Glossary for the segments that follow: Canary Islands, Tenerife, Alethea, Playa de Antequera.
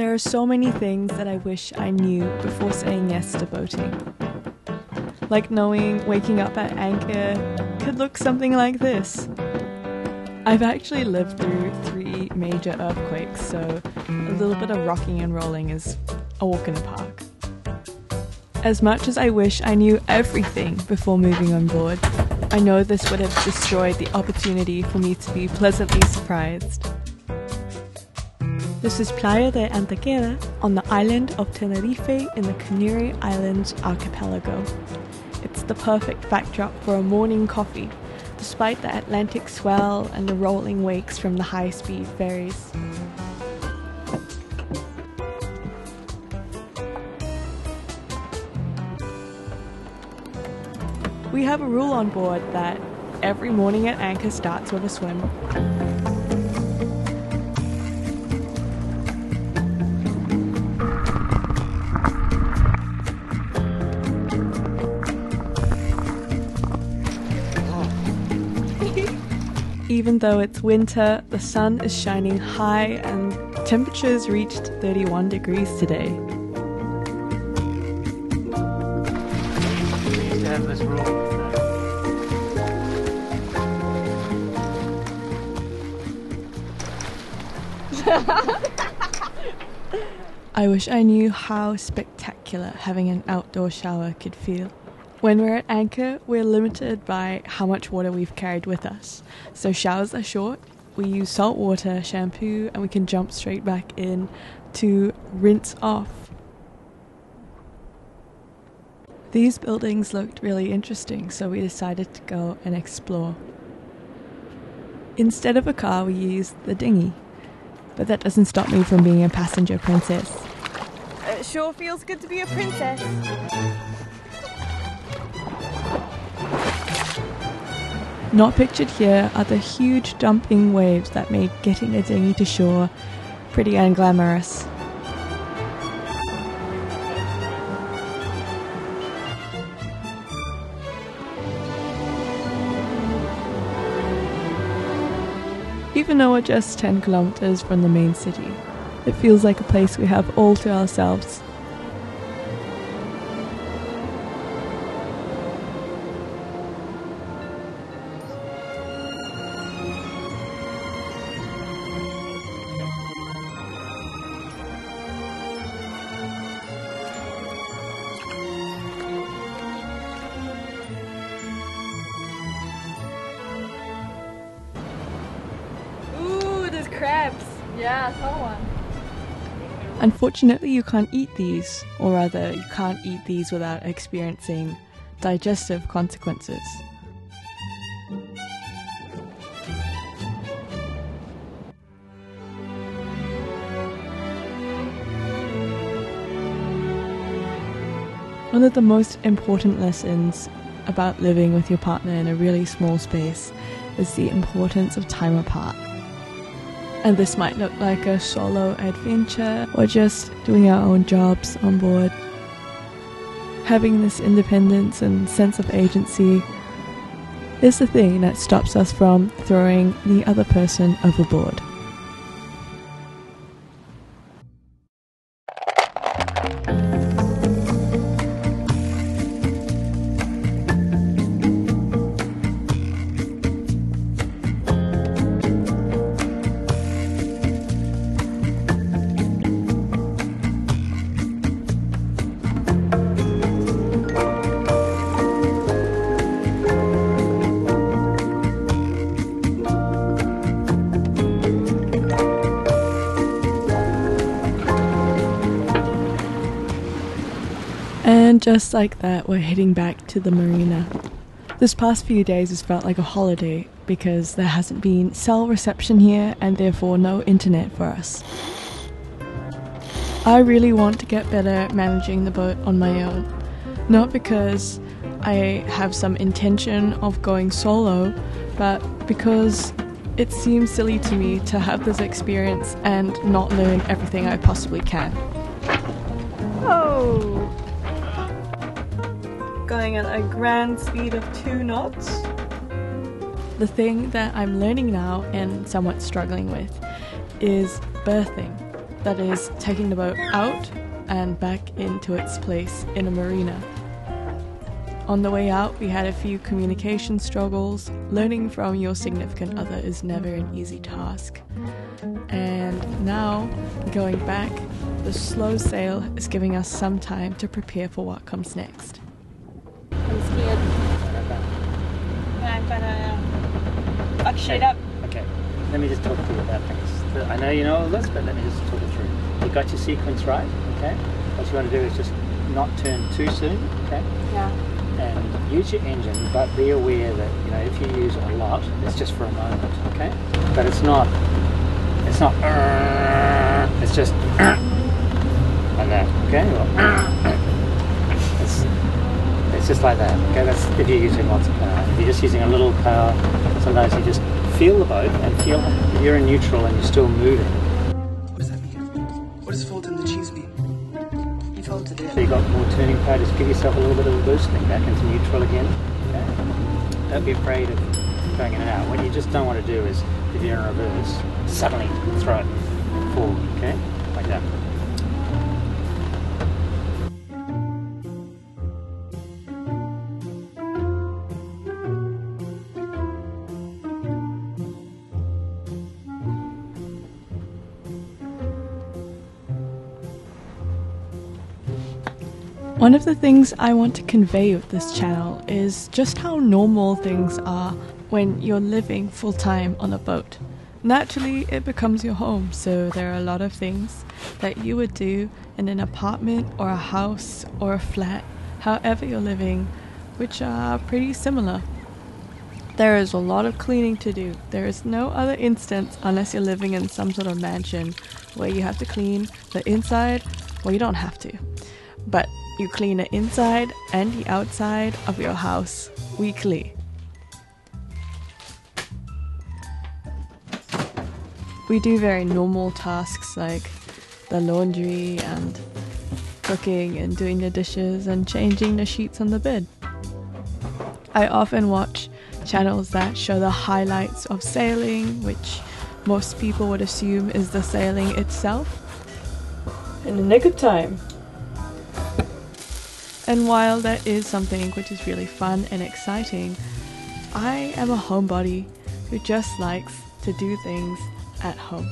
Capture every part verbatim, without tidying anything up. There are so many things that I wish I knew before saying yes to boating. Like knowing waking up at anchor could look something like this. I've actually lived through three major earthquakes, so a little bit of rocking and rolling is a walk in the park. As much as I wish I knew everything before moving on board, I know this would have destroyed the opportunity for me to be pleasantly surprised. This is Playa de Antequera on the island of Tenerife in the Canary Islands archipelago. It's the perfect backdrop for a morning coffee, despite the Atlantic swell and the rolling wakes from the high-speed ferries. We have a rule on board that every morning at anchor starts with a swim. Even though it's winter, the sun is shining high and temperatures reached thirty-one degrees today. I wish I knew how spectacular having an outdoor shower could feel. When we're at anchor, we're limited by how much water we've carried with us. So showers are short, we use salt water, shampoo, and we can jump straight back in to rinse off. These buildings looked really interesting, so we decided to go and explore. Instead of a car, we used the dinghy. But that doesn't stop me from being a passenger princess. It sure feels good to be a princess. Not pictured here are the huge dumping waves that made getting a dinghy to shore pretty unglamorous. Even though we're just ten kilometers from the main city, it feels like a place we have all to ourselves. Crabs. Yeah, I saw one. Unfortunately, you can't eat these, or rather, you can't eat these without experiencing digestive consequences. One of the most important lessons about living with your partner in a really small space is the importance of time apart. And this might look like a solo adventure or just doing our own jobs on board. Having this independence and sense of agency is the thing that stops us from throwing the other person overboard. And just like that, we're heading back to the marina. This past few days has felt like a holiday because there hasn't been cell reception here and therefore no internet for us. I really want to get better at managing the boat on my own. Not because I have some intention of going solo, but because it seems silly to me to have this experience and not learn everything I possibly can. Oh! Going at a grand speed of two knots. The thing that I'm learning now and somewhat struggling with is berthing. That is, taking the boat out and back into its place in a marina. On the way out, we had a few communication struggles. Learning from your significant other is never an easy task. And now, going back, the slow sail is giving us some time to prepare for what comes next. I'm scared. I'm gonna fuck shit up. Okay, let me just talk to you about things. I know you know all this, but let me just talk it through. You got your sequence right, okay? What you want to do is just not turn too soon, okay? Yeah. And use your engine, but be aware that, you know, if you use it a lot, it's just for a moment, okay? But it's not, it's not, it's just like that, okay? Or, it's, it's just like that, okay? That's if you're using lots of power. If you're just using a little power, sometimes you just feel the boat and feel that you're in neutral and you're still moving. What does that mean? What does fold in the cheese mean? So you got more turning power, just give yourself a little bit of a boost, then back into neutral again. Okay? Don't be afraid of going in and out. What you just don't want to do is, if you're in reverse, suddenly throw it forward, okay? Like that. One of the things I want to convey with this channel is just how normal things are when you're living full-time on a boat. Naturally, it becomes your home, so there are a lot of things that you would do in an apartment or a house or a flat, however you're living, which are pretty similar. There is a lot of cleaning to do. There is no other instance, unless you're living in some sort of mansion, where you have to clean the inside, well, you don't have to, but you clean the inside and the outside of your house weekly. We do very normal tasks like the laundry and cooking and doing the dishes and changing the sheets on the bed. I often watch channels that show the highlights of sailing, which most people would assume is the sailing itself, in the nick of time. And while that is something which is really fun and exciting, I am a homebody who just likes to do things at home.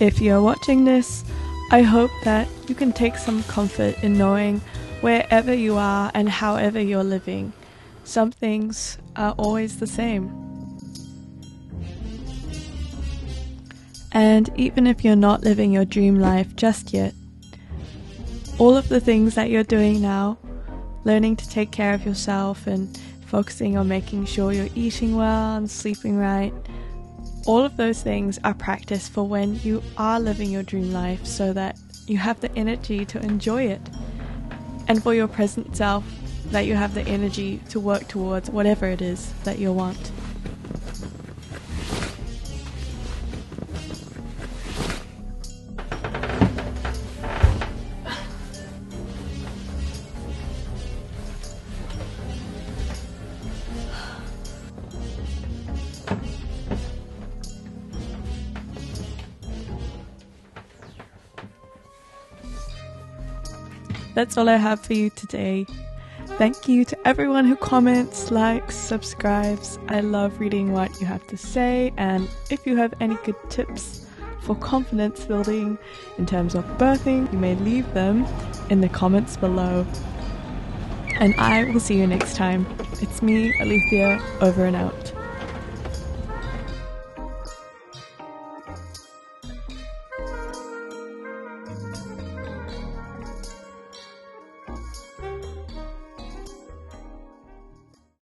If you're watching this, I hope that you can take some comfort in knowing wherever you are and however you're living, some things are always the same. And even if you're not living your dream life just yet, all of the things that you're doing now, learning to take care of yourself and focusing on making sure you're eating well and sleeping right, all of those things are practice for when you are living your dream life so that you have the energy to enjoy it. And for your present self, that you have the energy to work towards whatever it is that you want. That's all I have for you today. Thank you to everyone who comments, likes, subscribes. I love reading what you have to say, and if you have any good tips for confidence building in terms of birthing, you may leave them in the comments below. And I will see you next time. It's me, Alethea, over and out.